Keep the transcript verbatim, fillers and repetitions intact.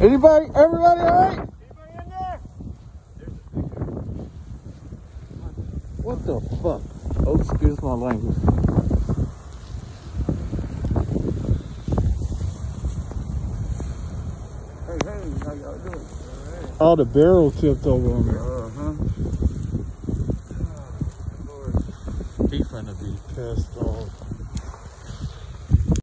Anybody, everybody all right? Anybody in there? There's a picture. What the fuck? Oh, excuse my language. Hey, hey, how y'all doing? All right. All the barrel tipped over on there. Uh-huh. Oh, Lord. He's gonna be pissed off.